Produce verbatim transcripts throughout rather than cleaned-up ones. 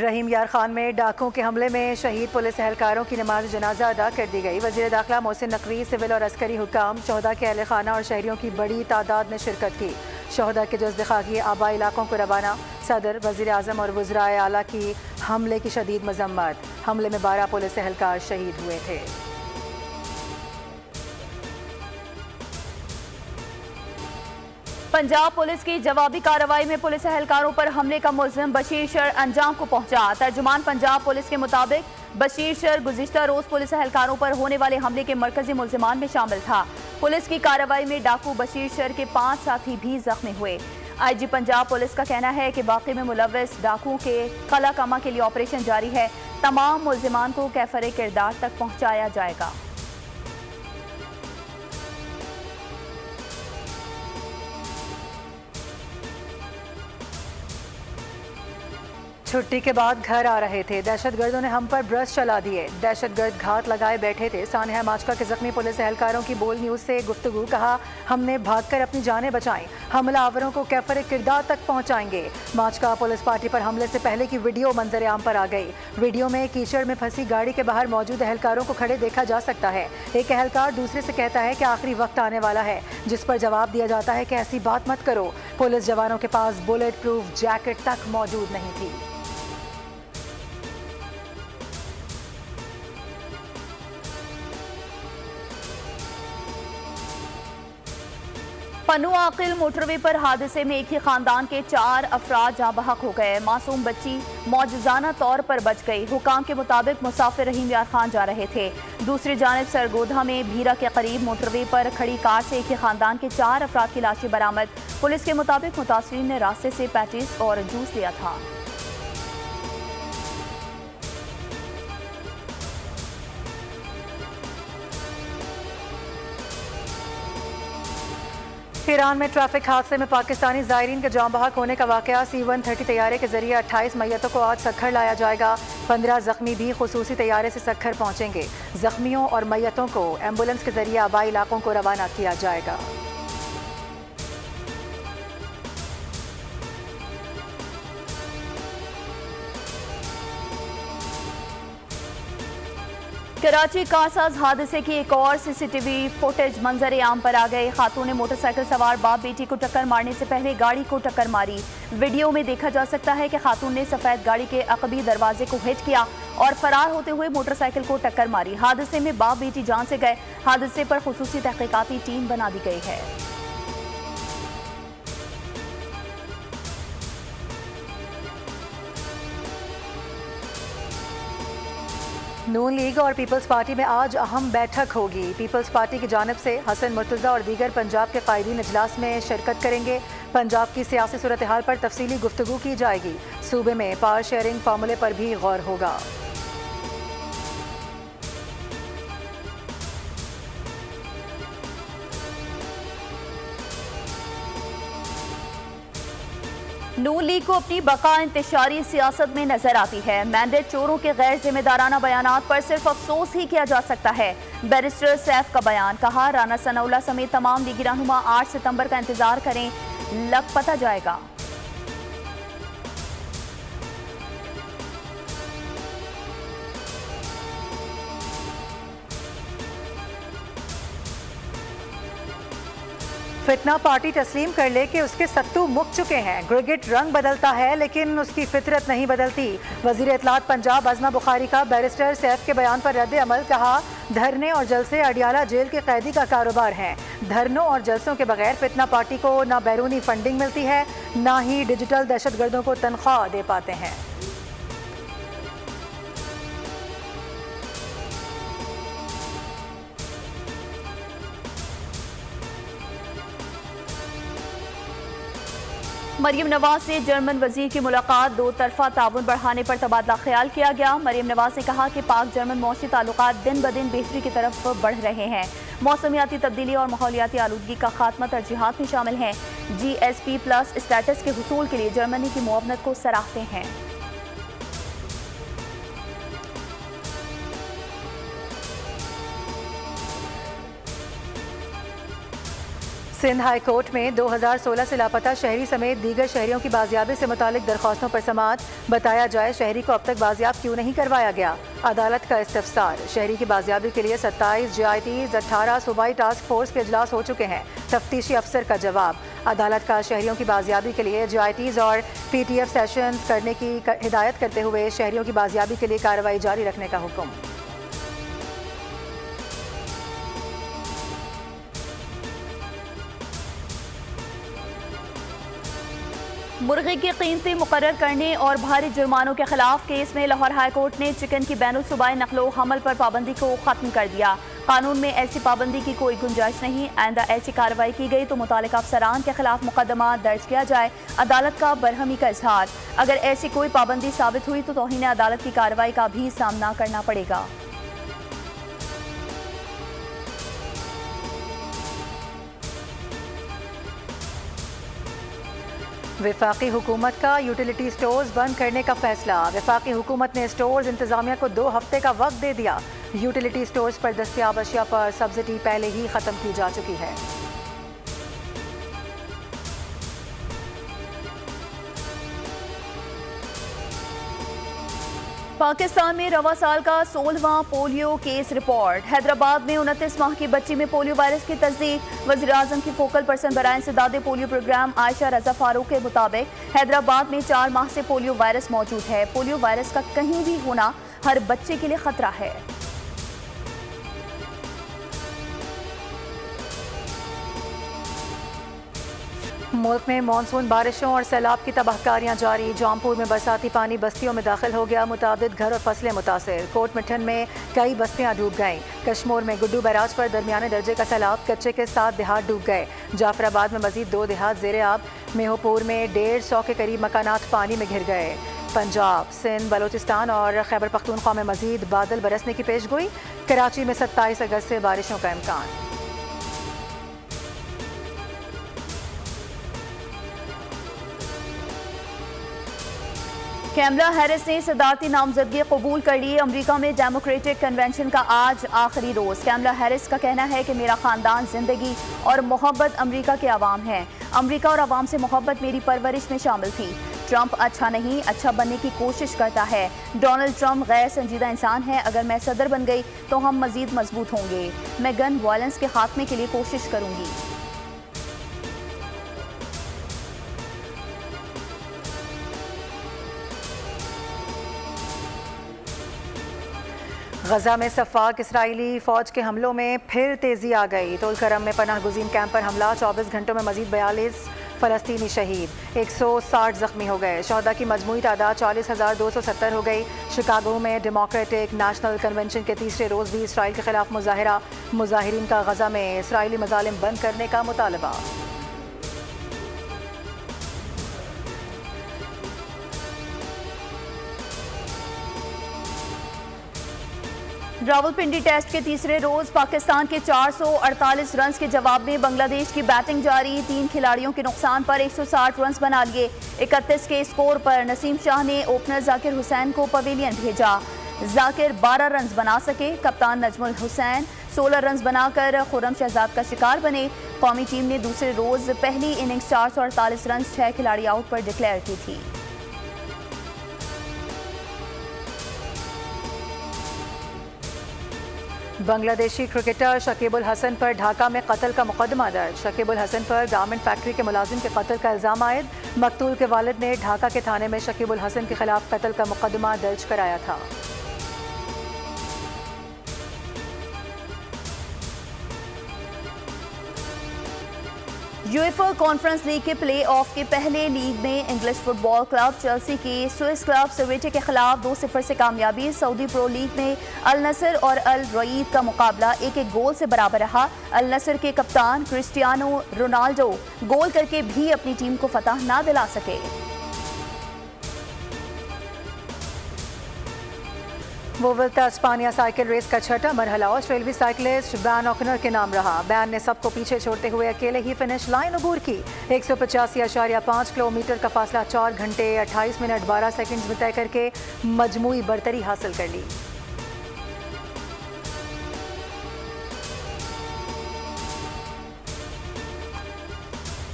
रहीम यार खान में डाकों के हमले में शहीद पुलिस एहलकारों की नमाज जनाजा अदा कर दी गई। वजीर दाखिला मोहसिन नकवी, सिविल और अस्करी हुकाम, शहदा के अहल खाना और शहरियों की बड़ी तादाद में शिरकत की। शहदा के जज्द खागी आबा इलाकों को रवाना। सदर, वजीर आजम और वज़राए आला की हमले की शदीद मजम्मत। हमले में बारह पुलिस एहलकार शहीद हुए थे। पंजाब पुलिस की जवाबी कार्रवाई में पुलिस एहलकारों पर हमले का मुल्ज़िम बशीर शेर अंजाम को पहुंचा। तर्जुमान पंजाब पुलिस के मुताबिक बशीर शेर गुज़िश्ता रोज़ पुलिस एहलकारों पर होने वाले हमले के मरकजी मुल्ज़िमान में शामिल था। पुलिस की कार्रवाई में डाकू बशीर शेर के पांच साथी भी जख्मी हुए। आई जी पंजाब पुलिस का कहना है कि वाक़े में मुलविस डाकुओं के कलाकामा के लिए ऑपरेशन जारी है। तमाम मुल्ज़िमान को कैफरे किरदार तक पहुँचाया जाएगा। छुट्टी के बाद घर आ रहे थे, दहशतगर्दों ने हम पर ब्रश चला दिए। दहशतगर्द घात लगाए बैठे थे। सान्या माचका के जख्मी पुलिस एहलकारों की बोल न्यूज़ से गुफ्तगू। कहा, हमने भागकर अपनी जानें बचाई, हमलावरों को कैफरे किरदार तक पहुंचाएंगे। माचका पुलिस पार्टी पर हमले से पहले की वीडियो मंजर आम पर आ गई। वीडियो में कीचड़ में फंसी गाड़ी के बाहर मौजूद एहलकारों को खड़े देखा जा सकता है। एक एहलकार दूसरे से कहता है कि आखिरी वक्त आने वाला है, जिस पर जवाब दिया जाता है कि ऐसी बात मत करो। पुलिस जवानों के पास बुलेट प्रूफ जैकेट तक मौजूद नहीं थी। पन्नू आकिल मोटरवे पर हादसे में एक ही खानदान के चार अफराद जहाँ बहक हो गए। मासूम बच्ची मौजूदाना तौर पर बच गई। हुकाम के मुताबिक मुसाफिर रहीम यार खान जा रहे थे। दूसरी जानब सरगोधा में भीरा के करीब मोटरवे पर खड़ी कार से एक ही खानदान के चार अफराद की लाशें बरामद। पुलिस के मुताबिक मुतासरीन ने रास्ते से पैटीज और जूस लिया था। ईरान में ट्रैफिक हादसे में पाकिस्तानी ज़ायरीन के जान बहक होने का वाक़या। सी वन थर्टी तैयारे के जरिए अट्ठाईस मैयतों को आज सक्खर लाया जाएगा। पंद्रह जख्मी भी खुसूसी तैयारे से सक्खर पहुँचेंगे। जख्मियों और मैयतों को एम्बुलेंस के जरिए आबाई इलाकों को रवाना किया जाएगा। कराची कारसाज हादसे की एक और सीसीटीवी फुटेज मंजर आम पर आ गए। खातून ने मोटरसाइकिल सवार बाप बेटी को टक्कर मारने से पहले गाड़ी को टक्कर मारी। वीडियो में देखा जा सकता है कि खातून ने सफ़ेद गाड़ी के अकबी दरवाजे को हिट किया और फरार होते हुए मोटरसाइकिल को टक्कर मारी। हादसे में बाप बेटी जान से गए। हादसे पर खुसूसी तहकीकाती टीम बना दी गई है। नून लीग और पीपल्स पार्टी में आज अहम बैठक होगी। पीपल्स पार्टी की जानिब से हसन मुर्तज़ा और दीगर पंजाब के कायदीन इजलास में शिरकत करेंगे। पंजाब की सियासी सूरत हाल पर तफसीली गुफ्तगू की जाएगी। सूबे में पावर शेयरिंग फार्मूले पर भी गौर होगा। नून लीग को अपनी बका इंतशारी सियासत में नजर आती है। मैंडेट चोरों के गैर जिम्मेदाराना बयानात पर सिर्फ अफसोस ही किया जा सकता है। बैरिस्टर सैफ का बयान। कहा, राना सनाउल्ला समेत तमाम लीगी रहनुमा आठ सितंबर का इंतजार करें, लग पता जाएगा। फितना पार्टी तस्लीम कर ले कि उसके सत्तू मुक चुके हैं। ग्रिगेट रंग बदलता है लेकिन उसकी फितरत नहीं बदलती। वजीर इतलात पंजाब उज़मा बुखारी का बैरिस्टर सैफ के बयान पर रद्द अमल। कहा, धरने और जलसे अडियाला जेल के कैदी का कारोबार है। धरनों और जलसों के बगैर फितना पार्टी को ना बैरूनी फंडिंग मिलती है, ना ही डिजिटल दहशतगर्दों को तनख्वाह दे पाते हैं। मरीम नवाज से जर्मन वजीर की मुलाकात। दो तरफा ताउन बढ़ाने पर तबादला ख्याल किया गया। मरीम नवाज ने कहा कि पाक जर्मन मौशी ताल्लुकात दिन ब दिन बेहतरी की तरफ बढ़ रहे हैं। मौसमियाती तब्दीली और माहौलियाती आलूदगी का खात्मा तरजीहात में शामिल हैं। G S P plus status के हुसूल के लिए जर्मनी की मुआवनत को सराहते हैं। सिंध हाई कोर्ट में दो हज़ार सोलह से लापता शहरी समेत दीगर शहरियों की बाजियाबी से मुतालिक दरख्वास्तों पर समाअत, बताया जाए शहरी को अब तक बाजियाब क्यों नहीं करवाया गया। अदालत का इस्तफसार। शहरी की बाजियाबी के लिए सत्ताईस जे आई टी अठारह सूबाई टास्क फोर्स के इजलास हो चुके हैं। तफ्तीशी अफसर का जवाब। अदालत का शहरियों की बाजियाबी के लिए जे आई टीज और पी टी एफ सेशन करने की हिदायत करते हुए शहरियों की बाजियाबी के लिए कार्रवाई जारी रखने का हुक्म। मुर्गी की कीमतें मुकर्रर करने और भारी जुर्मानों के खिलाफ केस में लाहौर हाई कोर्ट ने चिकन की बैनुल सूबाई नकलो हमल पर पाबंदी को खत्म कर दिया। कानून में ऐसी पाबंदी की कोई गुंजाइश नहीं। आइंदा ऐसी कार्रवाई की गई तो मुतालिका अफसरान के खिलाफ मुकदमा दर्ज किया जाए। अदालत का बरहमी का इजहार। अगर ऐसी कोई पाबंदी साबित हुई तो तौहीन अदालत की कार्रवाई का भी सामना करना पड़ेगा। वफाकी हुकूमत का यूटिलिटी स्टोर्स बंद करने का फैसला। वफाकी हुकूमत ने स्टोर्स इंतजामिया को दो हफ्ते का वक्त दे दिया। यूटिलिटी स्टोर्स पर दस्तियाब अशिया पर सब्सिडी पहले ही ख़त्म की जा चुकी है। पाकिस्तान में रवा साल का सोलहवां पोलियो केस रिपोर्ट। हैदराबाद में उनतीस माह की बच्ची में पोलियो वायरस की तस्दीक। वज़ीर-ए-आज़म की फोकल पर्सन बराए इंसदाद पोलियो प्रोग्राम आयशा रजा फारूक के मुताबिक हैदराबाद में चार माह से पोलियो वायरस मौजूद है। पोलियो वायरस का कहीं भी होना हर बच्चे के लिए खतरा है। मुल्क में मानसून बारिशों और सैलाब की तबाहकारियां जारी। जौनपुर में बरसाती पानी बस्तियों में दाखिल हो गया। मुतादिद घर और फसलें मुतासर। कोट मिठन में कई बस्तियां डूब गईं। कश्मोर में गुड्डू बैराज पर दरमियाने दर्जे का सैलाब, कच्चे के साथ देहात डूब गए। जाफराबाद में मजीद दो देहात जेर आब। मेहूपुर में डेढ़ सौ के करीब मकानात पानी में घिर गए। पंजाब, सिंध, बलोचिस्तान और खैबर पख्तूनख्वा में मजीद बादल बरसने की पेशगोई। कराची में सत्ताईस अगस्त से बारिशों का इम्कान। कैमला हैरिस ने सदारती नामजदगी कबूल कर ली। अमरीका में डेमोक्रेटिक कन्वेंशन का आज आखिरी रोज़। कैमला हैरिस का कहना है कि मेरा ख़ानदान, जिंदगी और मोहब्बत अमरीका के आवाम है। अमरीका और आवाम से मोहब्बत मेरी परवरिश में शामिल थी। ट्रंप अच्छा नहीं, अच्छा बनने की कोशिश करता है। डोनाल्ड ट्रंप गैर संजीदा इंसान है। अगर मैं सदर बन गई तो हम मज़ीद मजबूत होंगे। मैं गन वायलेंस के खात्मे के लिए कोशिश करूँगी। गजा में सफाक इसराइली फ़ौज के हमलों में फिर तेज़ी आ गई। तोल करम में पनाह गुजीन कैंप पर हमला। चौबीस घंटों में मजीद बयालीस फ़लस्तीनी शहीद, एक सौ साठ ज़ख्मी हो गए। शहदा की मजमूई तादाद चालीस हज़ार दो सौ सत्तर हो गई। शिकागो में डेमोक्रेटिक नेशनल कन्वेंशन के तीसरे रोज़ भी इसराइल के खिलाफ मुजाहरा। मुजाहरीन का गजा में इसराइली मज़ालिम बंद करने का मुतालबा। रावलपिंडी टेस्ट के तीसरे रोज़ पाकिस्तान के चार सौ अड़तालीस रन के जवाब में बांग्लादेश की बैटिंग जारी। तीन खिलाड़ियों के नुकसान पर एक सौ साठ रन बना लिए। इकतीस के स्कोर पर नसीम शाह ने ओपनर जाकिर हुसैन को पवेलियन भेजा। जाकिर बारह रन बना सके। कप्तान नजमुल हुसैन सोलह रन बनाकर खुर्रम शहजाद का शिकार बने। कौमी टीम ने दूसरे रोज़ पहली इनिंग्स चार सौ अड़तालीस रन छः खिलाड़ी आउट पर डिक्लेयर की थी। बांग्लादेशी क्रिकेटर शकीब अल हसन पर ढाका में कत्ल का मुकदमा दर्ज। शकीब अल हसन पर गारमेंट फैक्ट्री के मुलाजिम के कत्ल का इल्ज़ाम आयद। मकतूल के वालिद ने ढाका के थाने में शकीब अल हसन के खिलाफ कत्ल का मुकदमा दर्ज कराया था। यूएफए कॉन्फ्रेंस लीग के प्लेऑफ के पहले लीग में इंग्लिश फुटबॉल क्लब चेल्सी की स्विस क्लब सर्वेटे के खिलाफ दो सिफर से कामयाबी। सऊदी प्रो लीग में अल नसर और अल रईद का मुकाबला एक एक गोल से बराबर रहा। अल नसर के कप्तान क्रिस्टियानो रोनाल्डो गोल करके भी अपनी टीम को फतह ना दिला सके। वो वोल्टा इस्पानिया साइकिल रेस का छठा मरहला ऑस्ट्रेलवी साइकिलिस्ट बैन ऑकनर के नाम रहा। बैन ने सबको पीछे छोड़ते हुए अकेले ही फिनिश लाइन अबूर की। एक सौ पचासी अशारिया पाँच किलोमीटर का फासला चार घंटे अट्ठाईस मिनट बारह सेकंड्स में तय करके मजमूई बरतरी हासिल कर ली।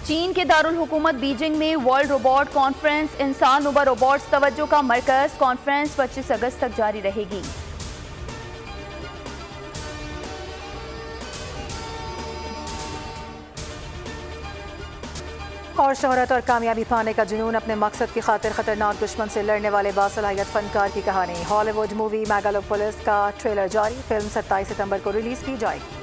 चीन के दारुल हुकूमत बीजिंग में वर्ल्ड रोबोट कॉन्फ्रेंस, इंसान उबर रोबोट्स तवज्जो का मरकज। कॉन्फ्रेंस पच्चीस अगस्त तक जारी रहेगी। और शोहरत और कामयाबी पाने का जुनून, अपने मकसद की खातिर खतरनाक दुश्मन से लड़ने वाले बासलाहियत फनकार की कहानी। हॉलीवुड मूवी मेगालोपोलिस का ट्रेलर जारी, फिल्म सत्ताईस सितंबर को रिलीज की जाएगी।